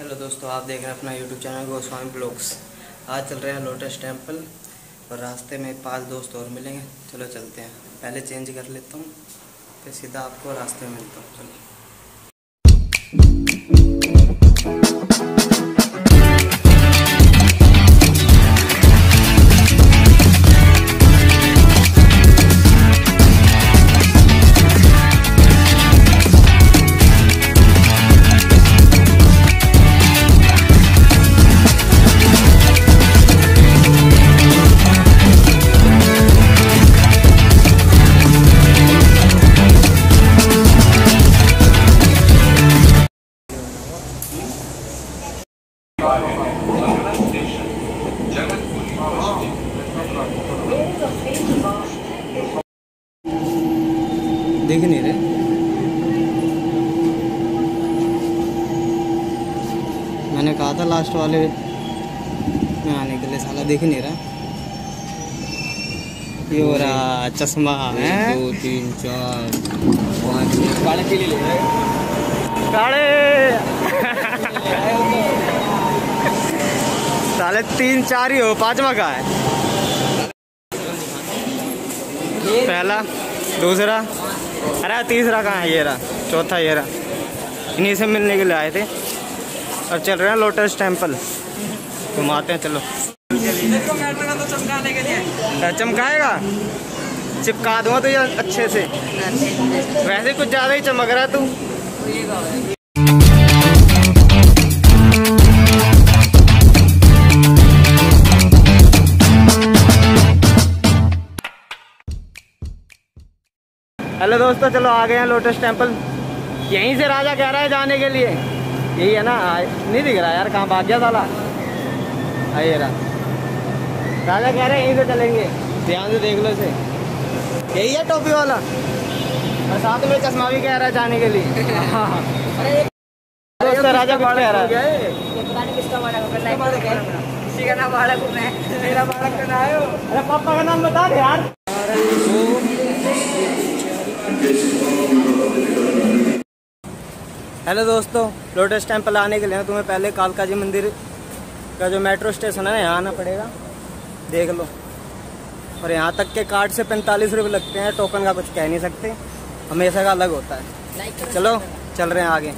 Hello दोस्तों, आप देख रहे हैं अपना यूट्यूब चैनल गोस्वामी ब्लॉग्स। आज चल रहे हैं लोटस टेम्पल और रास्ते में 5 दोस्त और मिलेंगे। चलो चलते हैं, पहले चेंज कर लेता हूँ फिर सीधा आपको रास्ते में मिलता हूँ। चलो देख नहीं रहे मैंने कहा था लास्ट वाले में आने के लिए, साला देख नहीं रहा। ये हो रहा चश्मा है 1 2 3 4 5 काढ़े के लिए ले रहे, काढ़े साले 3 4 ही हो, 5वां का है। पहला, दूसरा, अरे तीसरा कहाँ है, ये रहा चौथा, ये रहा। इन्हीं से मिलने के लिए आए थे और चल रहे हैं लोटस टेम्पल, घुमाते हैं। चलो तो चमकाने के लिए चमकाएगा, चिपका दूंगा तो ये अच्छे से। वैसे कुछ ज़्यादा ही चमक रहा है तू। हेलो दोस्तों, चलो आ गए हैं लोटस टेम्पल। यहीं से राजा कह रहा है जाने के लिए, यही है ना। नहीं दिख रहा यार, कहाँ भाग गया साला। आइए राजा कह रहा है यहीं से चलेंगे, ध्यान से देख लो इसे, यही है टोपी वाला। और साथ में चश्मा भी कह रहा है जाने के लिए। दोस्तों राजा कुछ कह रहा है, पापा का नाम बता दे यार। हेलो दोस्तों, लोटस टेम्पल आने के लिए ना तुम्हें पहले कालकाजी मंदिर का जो मेट्रो स्टेशन है यहाँ आना पड़ेगा, देख लो। और यहाँ तक के कार्ड से 45 रुपये लगते हैं, टोकन का कुछ कह नहीं सकते, हमेशा का अलग होता है। चलो चल रहे हैं आगे,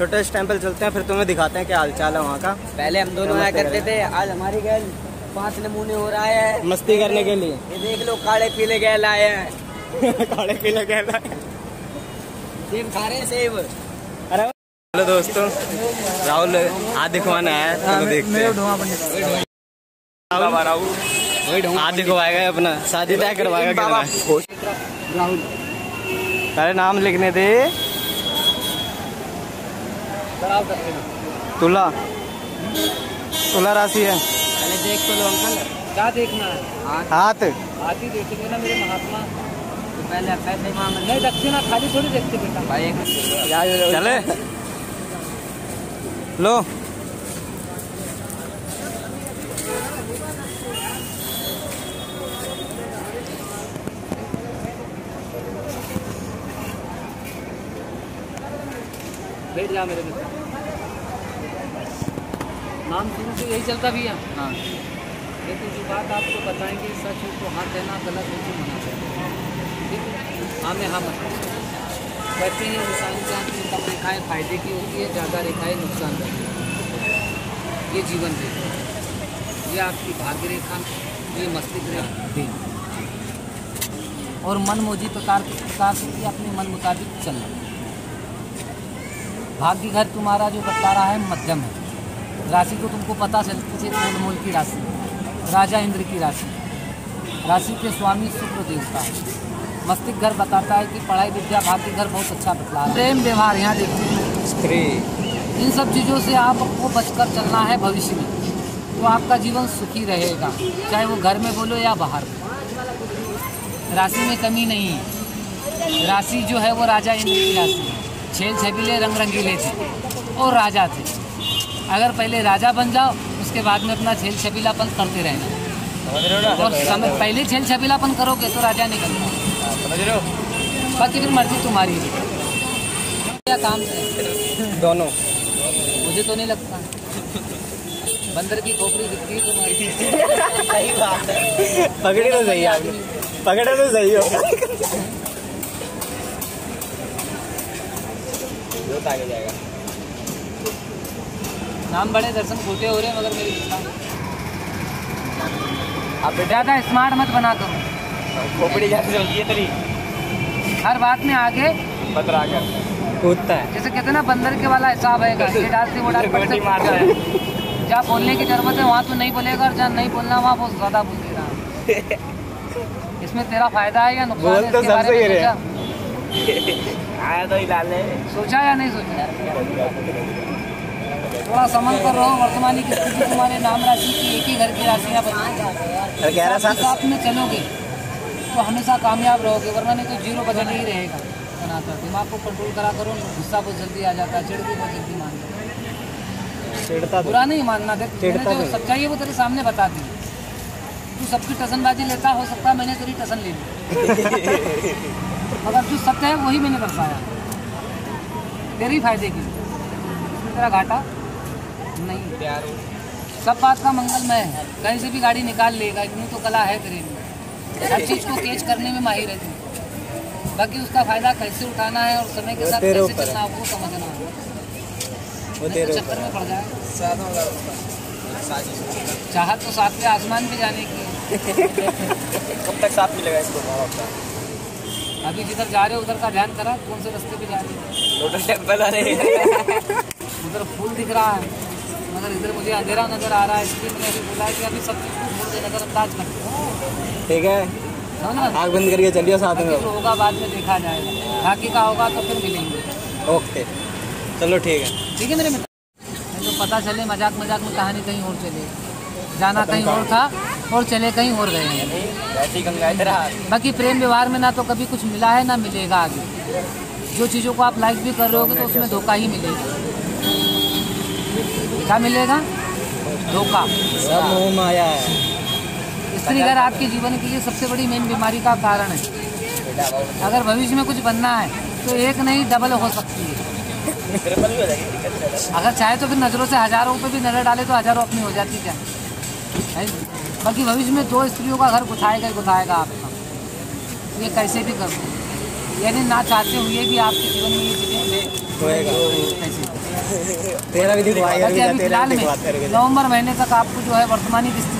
लोटस टेम्पल चलते हैं, फिर तुम्हें दिखाते हैं क्या हालचाल है वहाँ का। पहले हम दोनों आया करते थे, आज हमारी गैल 5 नमूने हो रहा है मस्ती करने के लिए। ये देख लो, काले पीले गैल आए हैं, काले पीले गैल आए, सेब खा रहे हैं, सेब। हेलो दोस्तों, राहुल हाथ दिखवाना है, तो देखते हैं राहुल हाथ दिखवाएगा, अपना शादी तय करवाएगा। राहुल पहले नाम लिखने दे, तुला तुला राशि है। पहले देख तो लो अंकल, क्या देखना है, हाथ हाथ ही देखेंगे ना मेरे महात्मा। तो पहले पैसे मांग नहीं रखते ना, खाली थोड़ी देखते बेटा भाई। चले लो, बैठ जा मेरे मित्र। नाम शुरू से यही चलता भी है। हाँ, लेकिन जो बात आपको बताएंगे सच हो तो हाथ देना, गलत हो तो मना करना, ठीक है। हाँ में हाँ मत कहते हैं। इंसान जान की कम रेखाएँ फ़ायदे की होती है, ज़्यादा रेखाएँ नुकसान करती है। ये जीवन रेखा, ये आपकी भाग्य रेखा, ये मस्तिष्क रेखा। और मन मौजी प्रकार के विकास होती है, अपने मन मुताबिक चलना। भाग्य घर तुम्हारा जो बता रहा है मध्यम है, राशि को तुमको पता चलती है, तोलमोल की राशि, राजा इंद्र की राशि, राशि के स्वामी शुक्र देवता। मस्तिष्क घर बताता है कि पढ़ाई विद्या भाग्य घर बहुत अच्छा बतला है। प्रेम व्यवहार यहाँ देखते हैं, इन सब चीज़ों से आपको बचकर चलना है भविष्य में, तो आपका जीवन सुखी रहेगा, चाहे वो घर में बोलो या बाहर। राशि में कमी नहीं है, राशि जो है वो राजा इंद्र की राशि है। छेल छबीले रंग रंगीले थे और राजा थे। अगर पहले राजा बन जाओ, उसके बाद में अपना छेल छबीलापन करते रहना। और समय पहले छेल छबीलापन करोगे तो राजा निकलना, समझ रहे हो। बाकी फिर मर्जी तुम्हारी है, क्या काम से दोनों मुझे तो नहीं लगता। बंदर की खोपड़ी दिखती है तुम्हारी। सही बात है, पकड़े तो सही आगे, पकड़े तो सही हो। आगे जाएगा। नाम बड़े दर्शन खोटे हो रहे हैं मगर मेरी। आप बेटा स्मार्ट मत बना करो, खोपड़ी जैसे तरी हर बात में आगे बतरा कर कूदता है। जैसे कहते हैं ना बंदर के वाला हिसाब है, ये डालते वो डालते मारता है। जहाँ बोलने की जरूरत है वहाँ तो नहीं बोलेगा, और जहाँ नहीं बोलना वहाँ बहुत ज्यादा बोल दे रहा। इसमें तेरा फायदा है या नुकसान है, इसके बारे में सोचा? सोचा या नहीं सोचा? थोड़ा समझ कर रहो। वर्तमान की स्थिति तुम्हारे नाम राशि की एक ही घर की राशियाँ बनाने में चलोगे तो हमेशा कामयाब रहोगे, वरना नहीं तो जीरो बजट ही रहेगा। दिमाग को कंट्रोल करा करो, गुस्सा बहुत जल्दी आ जाता है, चिड़ती बहुत जल्दी मान जाता, बुरा नहीं मानना। देख जो सच्चाई है वो तेरे सामने बता दी। तू सबकी टसनबाजी लेता, हो सकता है मैंने तेरी टसन ले ली, मगर जो सत्य है वही मैंने दर्शाया तेरे फायदे के लिए। इसमें तेरा घाटा नहीं, सब बात का मंगलमय है। कहीं से भी गाड़ी निकाल लेगा, इतनी तो कला है तेरे में। हर चीज़ को कैच करने में माहिर है तू, बाकी उसका फायदा कैसे उठाना है और समय के साथ कैसे चलना है वो समझना है। वो चक्कर में पड़ जाए, चाहत तो साथ में आसमान भी जाने की। कब तक साथ मिलेगा इसको बाबा? अभी जिधर जा रहे हो उधर का ध्यान करा, कौन से रास्ते पे जा रहे हो। लोटस टेम्पल आ रहे हैं, उधर फूल दिख रहा है, मगर इधर मुझे अंधेरा नजर आ रहा है। इसलिए मैंने अभी बोला कि अभी सब चीज़ को मुझे नजरअंदाज कर, ठीक है? आग बंद करके चलिए साथ में। होगा बाद में देखा जाएगा, बाकी का होगा तो फिर मिलेंगे। ओके चलो ठीक है, ठीक है मेरे मित्र। तो पता चले मजाक मजाक में कहानी कहीं और चले, जाना कहीं और था और चले कहीं और गए हैं। बाकी प्रेम व्यवहार में ना तो कभी कुछ मिला है ना मिलेगा आगे। जो चीज़ों को आप लाइक भी कर रहे हो तो उसमें धोखा ही मिलेगा। क्या मिलेगा? धोखा। सब मोह माया है। स्त्री घर आपके जीवन के लिए सबसे बड़ी मेन बीमारी का कारण है। अगर भविष्य में कुछ बनना है तो एक नहीं डबल हो सकती है। अगर चाहे तो फिर नज़रों से हज़ारों पे भी नज़र डाले तो हज़ारों अपनी हो जाती है। बाकी भविष्य में दो स्त्रियों का घर गुथाएगा ही गुथाएगा आपका, ये कैसे भी कर दो। यानी ना चाहते हुए भी आपके जीवन में ये चीज़ें नवम्बर महीने तक आपको जो है वर्तमान की स्थिति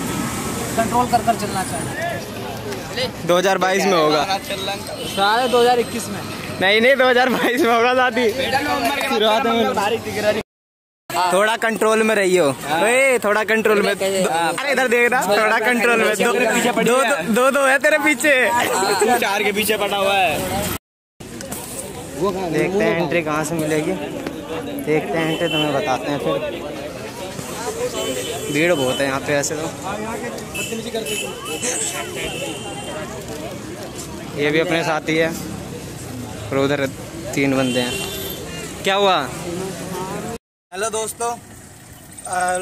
कंट्रोल कर कर चलना चाहिए। 2022 में होगा, सारे 2021 में नहीं, नहीं 2022 में होगा। दादी थोड़ा कंट्रोल में रहियो, थोड़ा कंट्रोल में। अरे इधर देखना, थोड़ा कंट्रोल में। दो है तेरे पीछे, चार के पीछे पड़ा हुआ है। देखते हैं एंट्री कहाँ से मिलेगी, देखते हैं एंट्री तुम्हें बताते हैं। फिर भीड़ बहुत है यहाँ पे ऐसे तो। ये भी अपने साथी है और उधर तीन बंदे हैं। क्या हुआ? हेलो दोस्तों,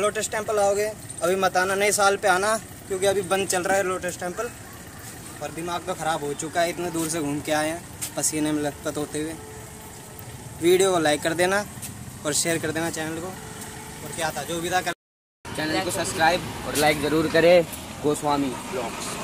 लोटस टेम्पल आओगे अभी मत आना, नए साल पे आना, क्योंकि अभी बंद चल रहा है लोटस टेम्पल। और दिमाग तो ख़राब हो चुका है, इतने दूर से घूम के आए हैं पसीने में लथपथ होते हुए। वीडियो को लाइक कर देना और शेयर कर देना चैनल को। और क्या था जो विदा कर, चैनल को सब्सक्राइब और लाइक जरूर करें। गोस्वामी ब्लॉग्स।